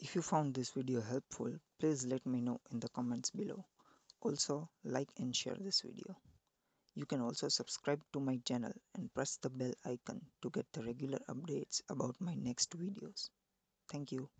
If you found this video helpful, please let me know in the comments below. Also, like and share this video. You can also subscribe to my channel and press the bell icon to get the regular updates about my next videos. Thank you.